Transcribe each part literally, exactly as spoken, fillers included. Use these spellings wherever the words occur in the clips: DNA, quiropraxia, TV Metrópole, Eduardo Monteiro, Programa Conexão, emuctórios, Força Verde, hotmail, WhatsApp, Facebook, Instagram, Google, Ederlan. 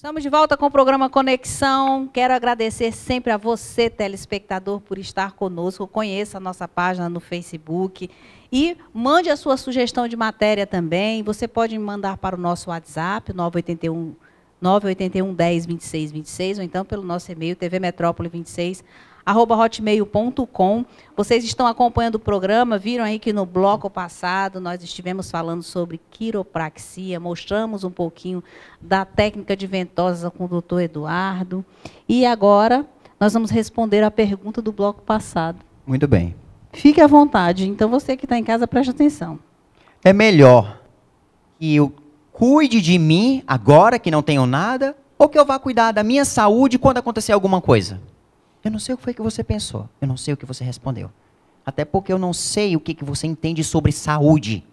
Estamos de volta com o programa Conexão. Quero agradecer sempre a você, telespectador, por estar conosco. Conheça a nossa página no Facebook e mande a sua sugestão de matéria também. Você pode mandar para o nosso WhatsApp, nove oito um, nove oito um, dez, vinte e seis, vinte e seis, ou então pelo nosso e-mail, tvmetrópole vinte e seis arroba hotmail ponto com. Vocês estão acompanhando o programa, viram aí que no bloco passado nós estivemos falando sobre quiropraxia, mostramos um pouquinho da técnica de ventosa com o doutor Eduardo. E agora nós vamos responder a pergunta do bloco passado. Muito bem. Fique à vontade, então você que está em casa, preste atenção. É melhor que eu cuide de mim agora que não tenho nada, ou que eu vá cuidar da minha saúde quando acontecer alguma coisa? Eu não sei o que foi que você pensou. Eu não sei o que você respondeu. Até porque eu não sei o que, que você entende sobre saúde.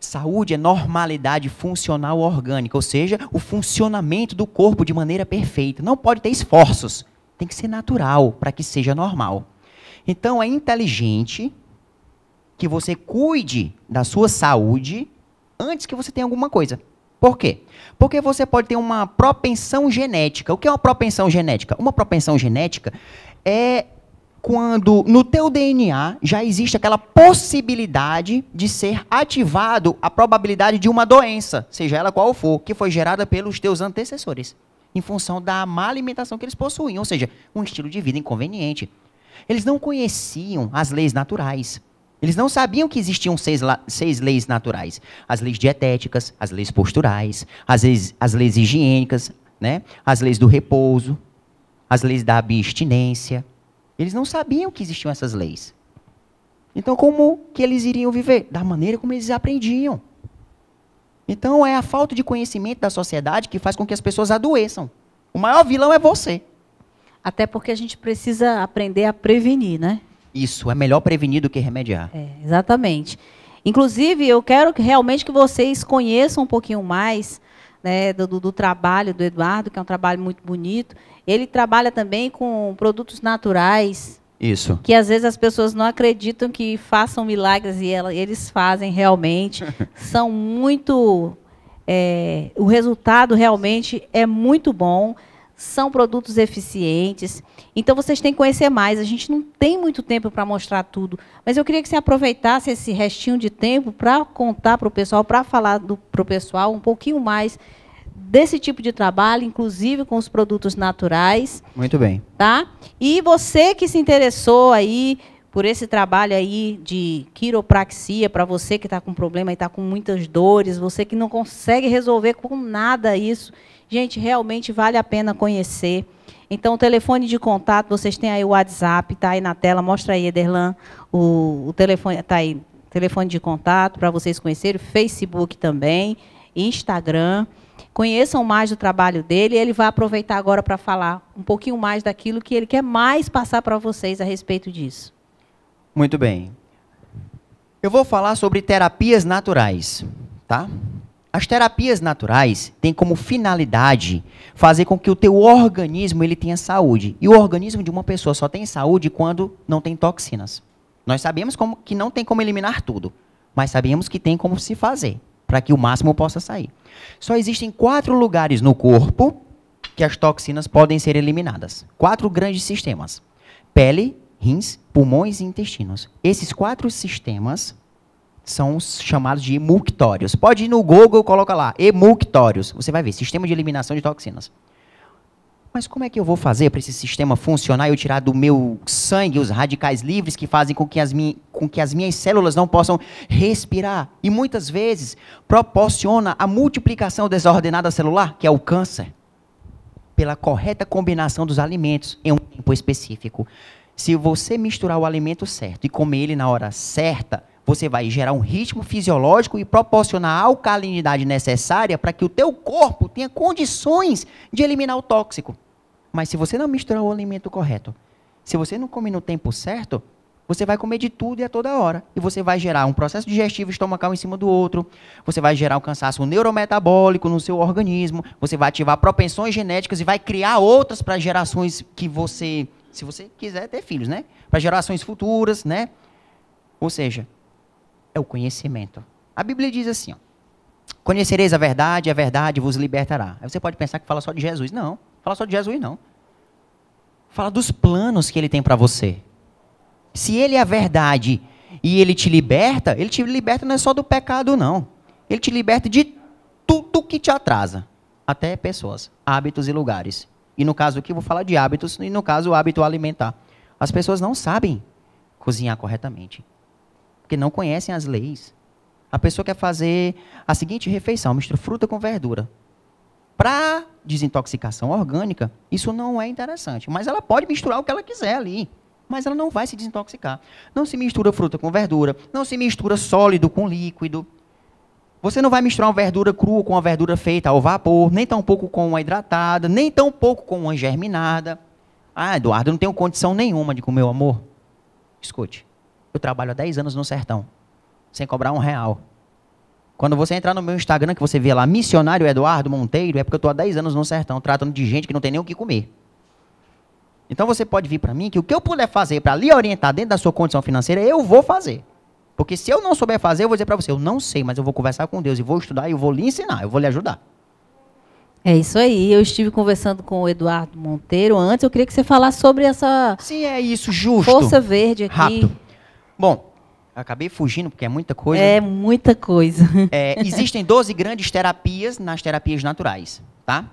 Saúde é normalidade funcional orgânica, ou seja, o funcionamento do corpo de maneira perfeita. Não pode ter esforços. Tem que ser natural para que seja normal. Então, é inteligente que você cuide da sua saúde antes que você tenha alguma coisa. Por quê? Porque você pode ter uma propensão genética. O que é uma propensão genética? Uma propensão genética é quando no teu D N A já existe aquela possibilidade de ser ativado a probabilidade de uma doença, seja ela qual for, que foi gerada pelos teus antecessores, em função da má alimentação que eles possuíam, ou seja, um estilo de vida inconveniente. Eles não conheciam as leis naturais. Eles não sabiam que existiam seis, seis leis naturais. As leis dietéticas, as leis posturais, as leis, as leis higiênicas, né? As leis do repouso, as leis da abstinência. Eles não sabiam que existiam essas leis. Então, como que eles iriam viver? Da maneira como eles aprendiam. Então, é a falta de conhecimento da sociedade que faz com que as pessoas adoeçam. O maior vilão é você. Até porque a gente precisa aprender a prevenir, né? Isso, é melhor prevenir do que remediar. É, exatamente. Inclusive, eu quero que, realmente que vocês conheçam um pouquinho mais, né, do, do trabalho do Eduardo, que é um trabalho muito bonito. Ele trabalha também com produtos naturais. Isso. Que às vezes as pessoas não acreditam que façam milagres e ela, eles fazem realmente. São muito... É, o resultado realmente é muito bom. São produtos eficientes. Então, vocês têm que conhecer mais. A gente não tem muito tempo para mostrar tudo. Mas eu queria que você aproveitasse esse restinho de tempo para contar para o pessoal, para falar para o pessoal um pouquinho mais desse tipo de trabalho, inclusive com os produtos naturais. Muito bem. Tá? E você que se interessou aí por esse trabalho aí de quiropraxia, para você que está com problema e está com muitas dores, você que não consegue resolver com nada isso, gente, realmente vale a pena conhecer. Então, o telefone de contato, vocês têm aí o WhatsApp, está aí na tela, mostra aí, Ederlan, o, o telefone, está aí, telefone de contato para vocês conhecerem, Facebook também, Instagram. Conheçam mais do trabalho dele, ele vai aproveitar agora para falar um pouquinho mais daquilo que ele quer mais passar para vocês a respeito disso. Muito bem. Eu vou falar sobre terapias naturais, tá? As terapias naturais têm como finalidade fazer com que o teu organismo ele tenha saúde. E o organismo de uma pessoa só tem saúde quando não tem toxinas. Nós sabemos como, que não tem como eliminar tudo, mas sabemos que tem como se fazer, para que o máximo possa sair. Só existem quatro lugares no corpo que as toxinas podem ser eliminadas. Quatro grandes sistemas. Pele, rins, pulmões e intestinos. Esses quatro sistemas são os chamados de emuctórios. Pode ir no Google, coloca lá, emuctórios. Você vai ver, sistema de eliminação de toxinas. Mas como é que eu vou fazer para esse sistema funcionar e eu tirar do meu sangue os radicais livres que fazem com que, as minha, com que as minhas células não possam respirar? E muitas vezes proporciona a multiplicação desordenada celular, que é o câncer, pela correta combinação dos alimentos em um tempo específico. Se você misturar o alimento certo e comer ele na hora certa, você vai gerar um ritmo fisiológico e proporcionar a alcalinidade necessária para que o teu corpo tenha condições de eliminar o tóxico. Mas se você não misturar o alimento correto, se você não comer no tempo certo, você vai comer de tudo e a toda hora. E você vai gerar um processo digestivo estomacal em cima do outro, você vai gerar um cansaço neurometabólico no seu organismo, você vai ativar propensões genéticas e vai criar outras para gerações que você, se você quiser ter filhos, né? Para gerações futuras, né? Ou seja, é o conhecimento. A Bíblia diz assim, ó, Conhecereis a verdade, a verdade vos libertará. Aí você pode pensar que fala só de Jesus. Não, fala só de Jesus não. Fala dos planos que ele tem para você. Se ele é a verdade e ele te liberta, ele te liberta não é só do pecado não. Ele te liberta de tudo que te atrasa. Até pessoas, hábitos e lugares. E no caso aqui eu vou falar de hábitos, e no caso o hábito alimentar. As pessoas não sabem cozinhar corretamente, porque não conhecem as leis. A pessoa quer fazer a seguinte refeição, mistura fruta com verdura. Para desintoxicação orgânica, isso não é interessante. Mas ela pode misturar o que ela quiser ali, mas ela não vai se desintoxicar. Não se mistura fruta com verdura, não se mistura sólido com líquido. Você não vai misturar uma verdura crua com uma verdura feita ao vapor, nem tampouco com uma hidratada, nem tampouco com uma germinada. Ah, Eduardo, eu não tenho condição nenhuma de comer, meu amor. Escute, eu trabalho há dez anos no sertão, sem cobrar um real. Quando você entrar no meu Instagram, que você vê lá, missionário Eduardo Monteiro, é porque eu estou há dez anos no sertão, tratando de gente que não tem nem o que comer. Então você pode vir para mim, que o que eu puder fazer para lhe orientar dentro da sua condição financeira, eu vou fazer. Porque se eu não souber fazer, eu vou dizer para você, eu não sei, mas eu vou conversar com Deus, e vou estudar, e eu vou lhe ensinar, eu vou lhe ajudar. É isso aí, eu estive conversando com o Eduardo Monteiro antes, eu queria que você falasse sobre essa... Sim, é isso, justo. Força Verde aqui. Rápido. Bom, acabei fugindo porque é muita coisa. É, muita coisa. É, existem doze grandes terapias nas terapias naturais, tá?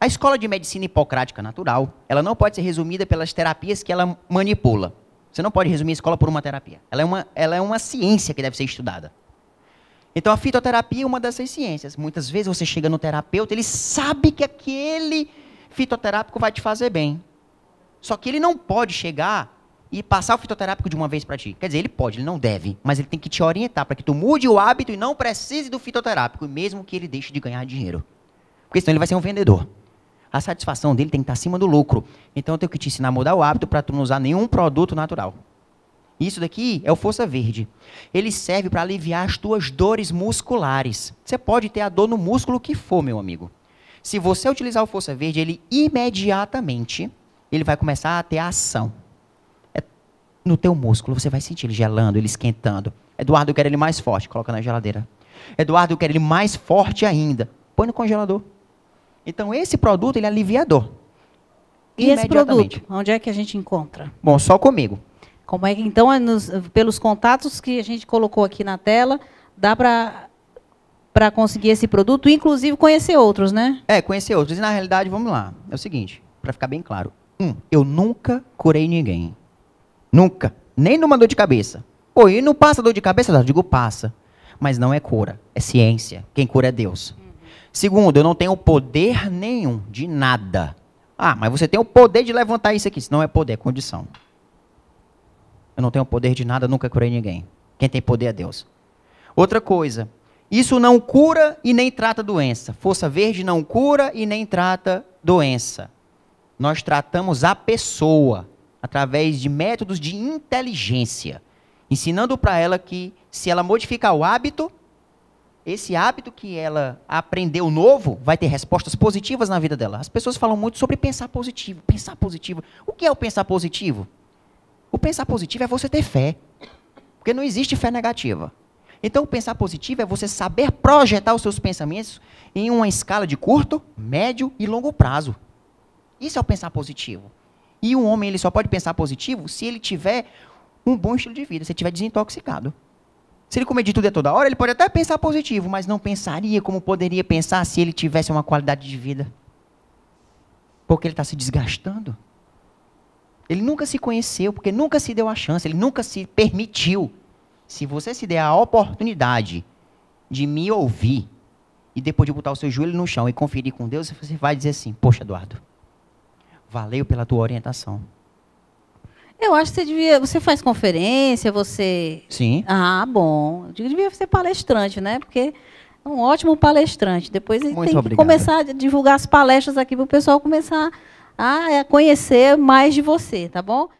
A escola de medicina hipocrática natural, ela não pode ser resumida pelas terapias que ela manipula. Você não pode resumir a escola por uma terapia. Ela é uma, ela é uma ciência que deve ser estudada. Então, a fitoterapia é uma dessas ciências. Muitas vezes você chega no terapeuta, ele sabe que aquele fitoterápico vai te fazer bem. Só que ele não pode chegar e passar o fitoterápico de uma vez para ti. Quer dizer, ele pode, ele não deve, mas ele tem que te orientar para que tu mude o hábito e não precise do fitoterápico, mesmo que ele deixe de ganhar dinheiro. Porque senão ele vai ser um vendedor. A satisfação dele tem que estar acima do lucro. Então, eu tenho que te ensinar a mudar o hábito para tu não usar nenhum produto natural. Isso daqui é o Força Verde. Ele serve para aliviar as tuas dores musculares. Você pode ter a dor no músculo que for, meu amigo. Se você utilizar o Força Verde, ele imediatamente ele vai começar a ter ação. É no teu músculo, você vai sentir ele gelando, ele esquentando. Eduardo, eu quero ele mais forte. Coloca na geladeira. Eduardo, eu quero ele mais forte ainda. Põe no congelador. Então, esse produto, ele alivia a dor. E esse produto, onde é que a gente encontra? Bom, só comigo. Como é que, então, pelos contatos que a gente colocou aqui na tela, dá para conseguir esse produto, inclusive conhecer outros, né? É, conhecer outros. E, na realidade, vamos lá. É o seguinte, para ficar bem claro. Um, eu nunca curei ninguém. Nunca. Nem numa dor de cabeça. Pô, e não passa dor de cabeça? Eu digo, passa. Mas não é cura, é ciência. Quem cura é Deus. Uhum. Segundo, eu não tenho poder nenhum, de nada. Ah, mas você tem o poder de levantar isso aqui. Isso não é poder, é condição. Eu não tenho poder de nada, nunca curei ninguém. Quem tem poder é Deus. Outra coisa, isso não cura e nem trata doença. Força Verde não cura e nem trata doença. Nós tratamos a pessoa através de métodos de inteligência, ensinando para ela que se ela modificar o hábito, esse hábito que ela aprendeu novo vai ter respostas positivas na vida dela. As pessoas falam muito sobre pensar positivo, pensar positivo. O que é o pensar positivo? O pensar positivo é você ter fé, porque não existe fé negativa. Então, o pensar positivo é você saber projetar os seus pensamentos em uma escala de curto, médio e longo prazo. Isso é o pensar positivo. E um homem ele só pode pensar positivo se ele tiver um bom estilo de vida, se ele estiver desintoxicado. Se ele comer de tudo a toda hora, ele pode até pensar positivo, mas não pensaria como poderia pensar se ele tivesse uma qualidade de vida. Porque ele está se desgastando. Ele nunca se conheceu, porque nunca se deu a chance, ele nunca se permitiu. Se você se der a oportunidade de me ouvir e depois de botar o seu joelho no chão e conferir com Deus, você vai dizer assim, poxa, Eduardo, valeu pela tua orientação. Eu acho que você devia... Você faz conferência, você... Sim. Ah, bom. Eu devia ser palestrante, né? Porque é um ótimo palestrante. Depois a gente tem que começar a divulgar as palestras aqui para o pessoal começar... Ah, é conhecer mais de você, tá bom?